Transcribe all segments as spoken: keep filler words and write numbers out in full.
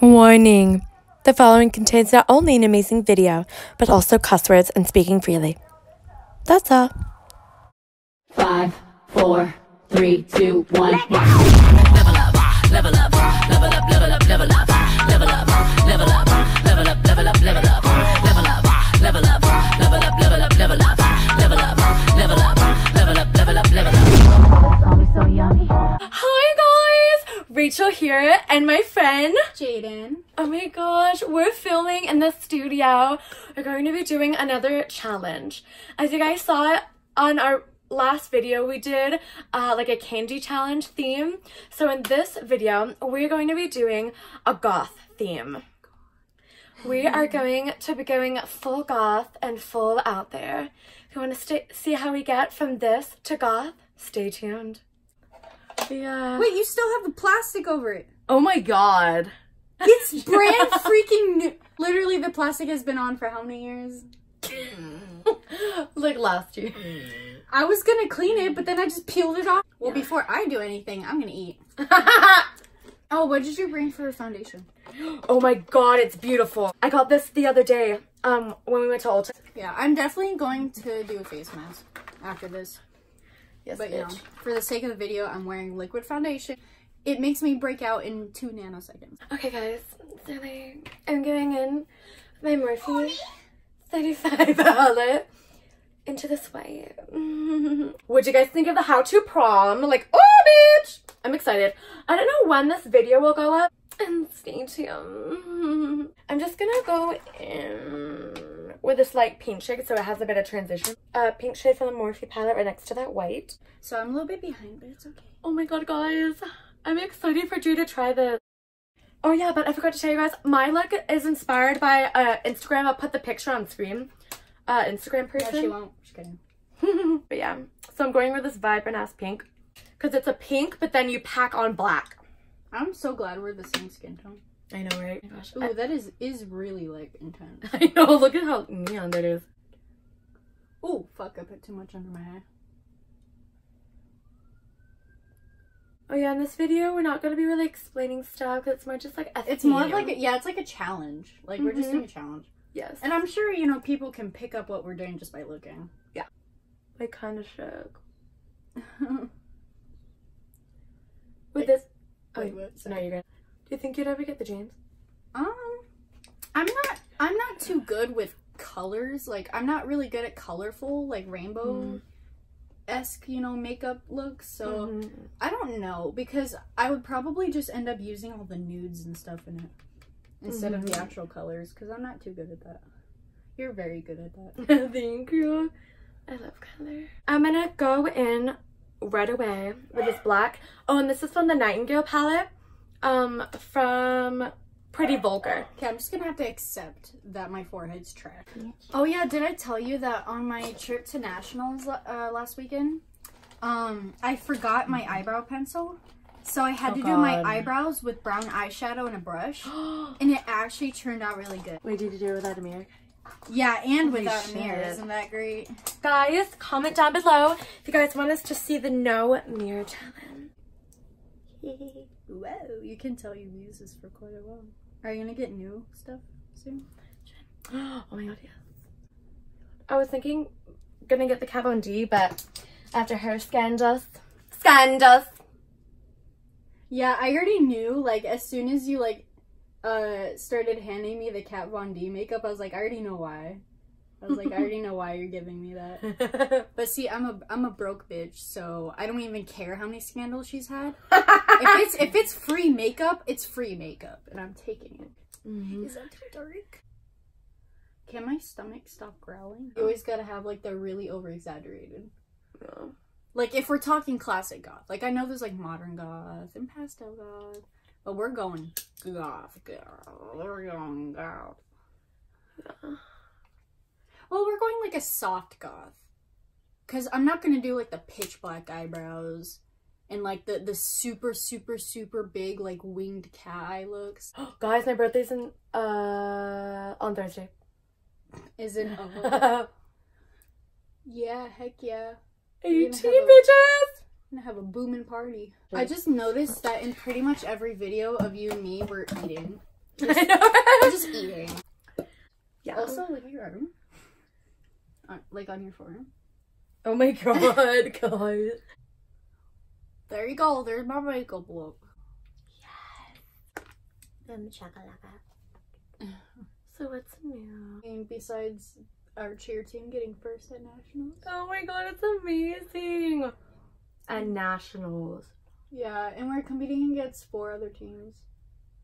Warning! The following contains not only an amazing video, but also cuss words and speaking freely. That's all. Five, four, three, two, one. Level up, level up, level up, level up, level up, level up, level up, level up, level up, level up, level up, level up, level up, level up, level up, level up, level up, level up, level up, level up. It's always so yummy. Hi guys! Rachel here and my friend Jaden. Oh my gosh, we're filming in the studio. We're going to be doing another challenge. As you guys saw on our last video, we did uh, like a candy challenge theme. So in this video, we're going to be doing a goth theme. We are going to be going full goth and full out there. If you want to stay, see how we get from this to goth, stay tuned. Yeah. Wait, you still have the plastic over it. Oh my god. It's brand freaking new. Literally, the plastic has been on for how many years? Like last year. I was gonna clean it, but then I just peeled it off. Well, yeah. Before I do anything, I'm gonna eat. Oh, what did you bring for foundation? Oh my god, it's beautiful. I got this the other day um, when we went to Ulta. Yeah, I'm definitely going to do a face mask after this. Yes, but you know, for the sake of the video, I'm wearing liquid foundation. It makes me break out in two nanoseconds. Okay, guys. So like, I'm going in my Morphe thirty-five palette into this white. What'd you guys think of the how-to prom? Like, oh, bitch! I'm excited. I don't know when this video will go up. And stay tuned. I'm just gonna go in with this like pink shade, so it has a bit of transition. Uh, pink shade from the Morphe palette right next to that white. So I'm a little bit behind, but it's okay. Oh my god, guys. I'm excited for Jade to try this. Oh yeah, but I forgot to tell you guys, my look is inspired by uh, Instagram. I'll put the picture on screen. Uh, Instagram person. No, she won't. She's kidding. But yeah, so I'm going with this vibrant-ass pink. Because it's a pink, but then you pack on black. I'm so glad we're the same skin tone. I know, right? Oh, gosh. Ooh, I, that is is really like intense. I know. Look at how neon that is. Oh fuck! I put too much under my eye. Oh yeah, in this video we're not gonna be really explaining stuff. It's more just like a it's theme. More like a, yeah, it's like a challenge. Like mm-hmm. We're just doing a challenge. Yes. And I'm sure you know people can pick up what we're doing just by looking. Yeah. I kind of shook. With I, this. Oh, wait, wait, so now you're gonna. Do you think you'd ever get the James? Um, I'm not, I'm not too good with colors. Like, I'm not really good at colorful, like, rainbow-esque, you know, makeup looks. So, mm-hmm. I don't know. Because I would probably just end up using all the nudes and stuff in it. Instead mm-hmm. of the actual colors. Because I'm not too good at that. You're very good at that. Thank you. I love color. I'm gonna go in right away with this black. Oh, and this is from the Nightingale palette. Um, from Pretty Vulgar. Okay, I'm just gonna have to accept that my forehead's trash. Oh yeah, did I tell you that on my trip to Nationals uh, last weekend, um, I forgot my eyebrow pencil, so I had oh, to God. do my eyebrows with brown eyeshadow and a brush, and it actually turned out really good. Wait, did you do it without a mirror? Yeah, and Holy without shit. a mirror. Isn't that great? Guys, comment down below if you guys want us to see the no mirror challenge. Whoa, you can tell you've used this for quite a while. Are you gonna get new stuff soon? Oh my god, yes. I was thinking gonna get the Kat Von D, but after her scandals. Scandals! Yeah, I already knew, like, as soon as you, like, uh, started handing me the Kat Von D makeup, I was like, I already know why. I was like, I already know why you're giving me that. But see, I'm a I'm a broke bitch, so I don't even care how many scandals she's had. If it's if it's free makeup, it's free makeup, and I'm taking it. Mm-hmm. Is that too dark? Can my stomach stop growling? You always gotta have like the really over exaggerated. No. Like if we're talking classic goth, like I know there's like modern goth and pastel goth, but we're going goth, girl. We're going goth. Yeah. Well, we're going like a soft goth, cause I'm not gonna do like the pitch black eyebrows and like the the super super super big like winged cat eye looks. Guys, my birthday's in uh on Thursday. Is it? Oh, yeah, heck yeah. eighteen bitches. I'm gonna have a booming party. I just noticed that in pretty much every video of you and me, we're eating. Just, I know. I'm just eating. Yeah. Also, look at your arm. On, like on your forearm. Oh my god, god. There you go. There's my makeup look. Yes. Um, chakalaka. So what's new? And besides our cheer team getting first at nationals. Oh my god, it's amazing. At nationals. Yeah, and we're competing against four other teams.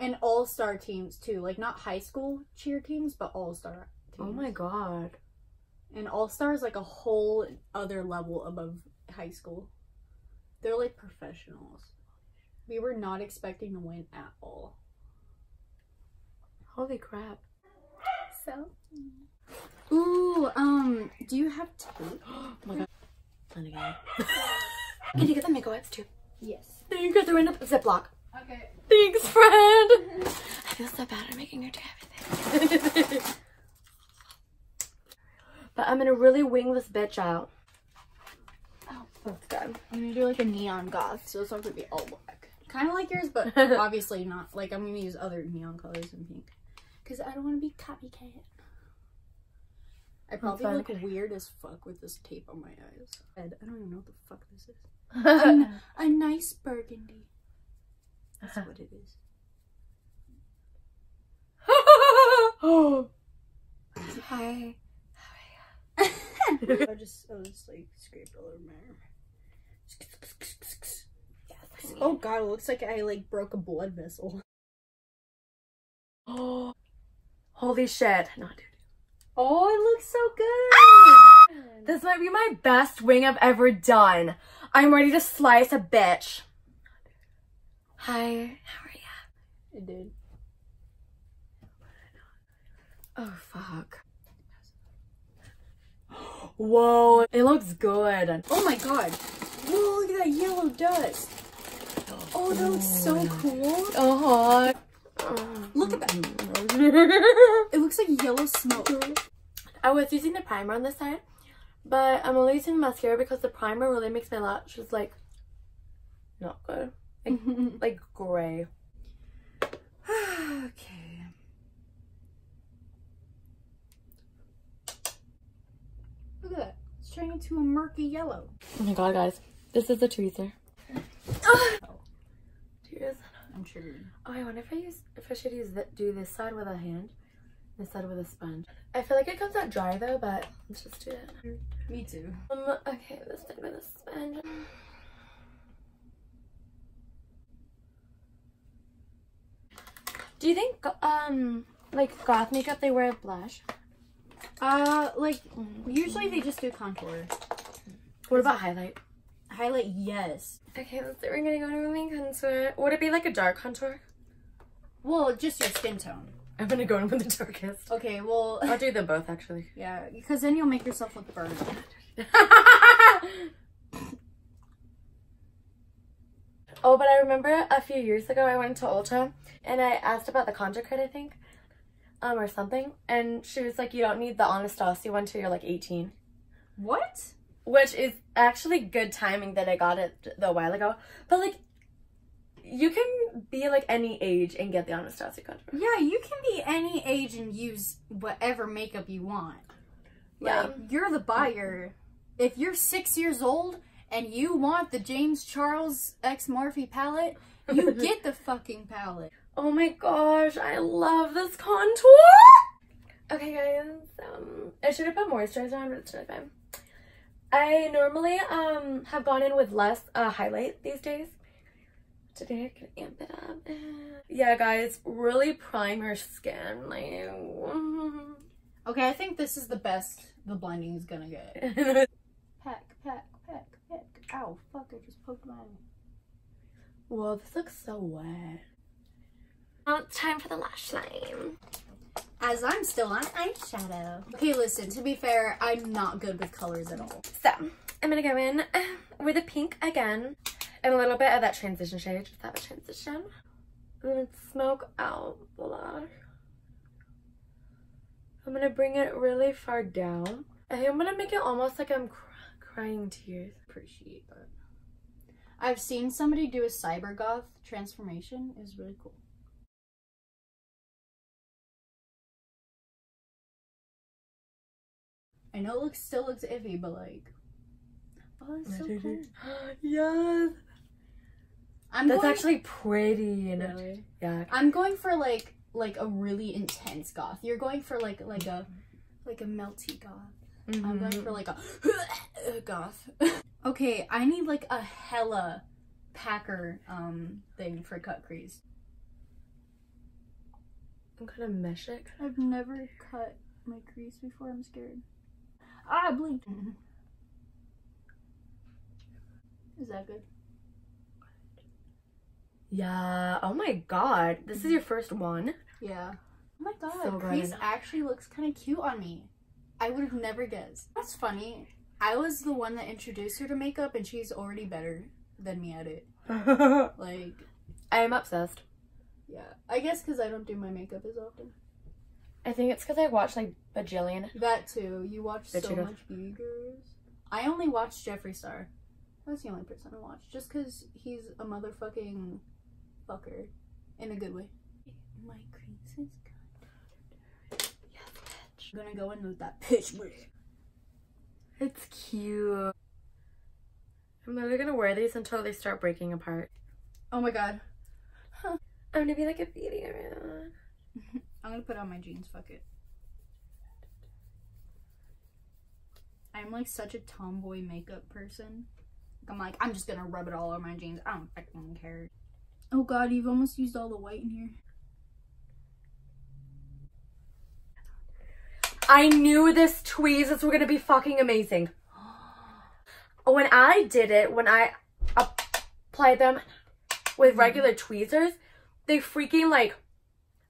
And all-star teams too. Like not high school cheer teams, but all-star teams. Oh my god. And all-star is like a whole other level above high school. They're like professionals. We were not expecting to win at all. Holy crap. So. Ooh, um, do you have tape? Oh my god. Done again. Can you get the makeup wipes too? Yes. Thank you. They're in a Ziploc. Okay. Thanks, friend. I feel so bad. I'm making her do everything. But I'm gonna really wing this bitch out. Oh, that's good. I'm gonna do like a neon goth, so it's not gonna be all black. Kind of like yours, but obviously not. Like, I'm gonna use other neon colors and pink. Because I don't want to be copycat. I probably look weird as fuck with this tape on my eyes. I don't even know what the fuck this is. a, a nice burgundy. That's what it is. Oh! Hi. How are you? I just, I just like scraped all over my arm. Oh god, it looks like I like broke a blood vessel. Oh, holy shit. No, dude. Oh, it looks so good. Ah! This might be my best wing I've ever done. I'm ready to slice a bitch. Hi, how are ya? It did. Oh, fuck. Whoa, it looks good. Oh my god. Whoa, look at that yellow dust. Oh, that looks so cool. Uh-huh. Look at that. It looks like yellow smoke. I was using the primer on this side, but I'm only using mascara because the primer really makes my lashes like not good, like, like gray. Okay. Look at that. It's turning into a murky yellow. Oh my god, guys, this is a tweezer. Oh. Tears. I'm triggered. Oh, I wonder if I use if I should use that do this side with a hand, this side with a sponge. I feel like it comes out dry though, but let's just do it. Me too. Um. Okay, this side with a sponge. Do you think um like goth makeup they wear a blush? Uh, like usually they just do contour. What about highlight? Highlight, yes. Okay, let's see. We're gonna go in with my contour. Would it be like a dark contour? Well, just your skin tone. I'm gonna go in with the darkest. Okay, well. I'll do them both actually. Yeah, because then you'll make yourself look burnt. Oh, but I remember a few years ago I went to Ulta and I asked about the contour kit, I think, um, or something. And she was like, you don't need the Anastasia one till you're like eighteen. What? Which is actually good timing that I got it a while ago. But, like, you can be, like, any age and get the Anastasia contour. Yeah, you can be any age and use whatever makeup you want. Yeah. Like, you're the buyer. If you're six years old and you want the James Charles X Morphe palette, you get the fucking palette. Oh, my gosh. I love this contour. Okay, guys. Um, I should have put moisturizer on, but it's not fine. I normally um have gone in with less uh, highlight these days. Today I can amp it up. Yeah, guys, really prime your skin. Like, okay, I think this is the best the blending is gonna get. Pack, pack, pack, pack. Ow, fuck! I just poked my eye. Whoa, this looks so wet. Now it's time for the lash line. As I'm still on eyeshadow. Okay, listen, to be fair, I'm not good with colors at all. So, I'm gonna go in with a pink again and a little bit of that transition shade. Just have a transition. I'm gonna smoke out the lash. I'm gonna bring it really far down. I think I'm gonna make it almost like I'm cr crying tears. Appreciate that. I've seen somebody do a cyber goth transformation. It was really cool. I know it looks still looks iffy, but like, oh, it's so cool. Yes. I'm That's going, actually pretty. You know? Really? Yeah. I'm going for like like a really intense goth. You're going for like like a like a melty goth. Mm-hmm. I'm going for like a goth. Okay, I need like a hella packer um thing for cut crease. I'm gonna mesh it. I've never cut my crease before. I'm scared. Ah, I blinked. Is that good? Yeah. Oh my god, this is your first one. Yeah. Oh my god, so crease good. Actually looks kind of cute on me. I would have never guessed. That's funny. I was the one that introduced her to makeup, and she's already better than me at it. Like, I am obsessed. Yeah, I guess because I don't do my makeup as often. I think it's because I watch like bajillion. That too. You watch so much much Beauty Gurus. I only watched Jeffree Star. That's the only person I watch, just because he's a motherfucking fucker, in a good way. My crease is good. I'm gonna go in with that pitch wig. It's cute. I'm literally gonna wear these until they start breaking apart. Oh my god. Huh. I'm gonna be like a beating around. I'm gonna put on my jeans, fuck it. I'm like such a tomboy makeup person. I'm like, I'm just gonna rub it all over my jeans. I don't fucking care. Oh god, you've almost used all the white in here. I knew this tweezers were gonna be fucking amazing. When I did it, when I applied them with regular tweezers, they freaking like,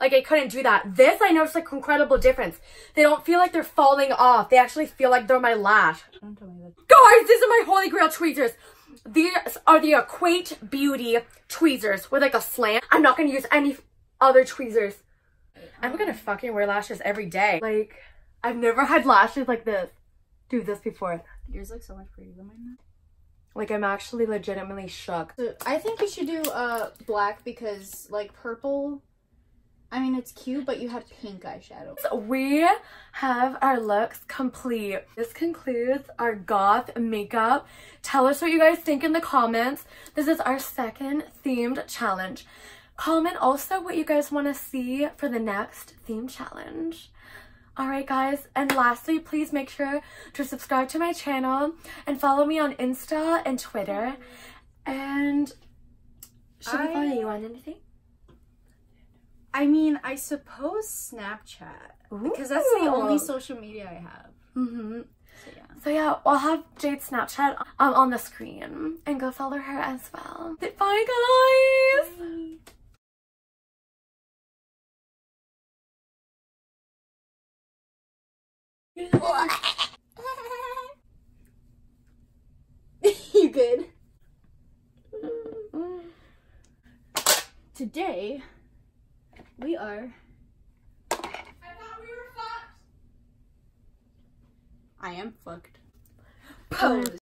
like I couldn't do that. This, I noticed like incredible difference. They don't feel like they're falling off. They actually feel like they're my lash. Don't tell me that. Guys, these are my holy grail tweezers. These are the Equate Beauty tweezers with like a slant. I'm not gonna use any other tweezers. I'm gonna fucking wear lashes every day. Like, I've never had lashes like this. Do this before. Yours look so much prettier than mine. Like, I'm actually legitimately shook. I think you should do uh black, because like purple, I mean it's cute, but you have pink eyeshadow. So we have our looks complete. This concludes our goth makeup. Tell us what you guys think in the comments. This is our second themed challenge. Comment also what you guys want to see for the next theme challenge. Alright guys, and lastly, please make sure to subscribe to my channel and follow me on Insta and Twitter. And should I... we follow you on anything? I mean, I suppose Snapchat. Ooh. Because that's the only social media I have. Mm-hmm. So yeah. So yeah, I'll have Jade's Snapchat um, on the screen, and go follow her as well. Bye guys! Bye. You good? Today we are. I thought we were fucked. I am fucked. Pose.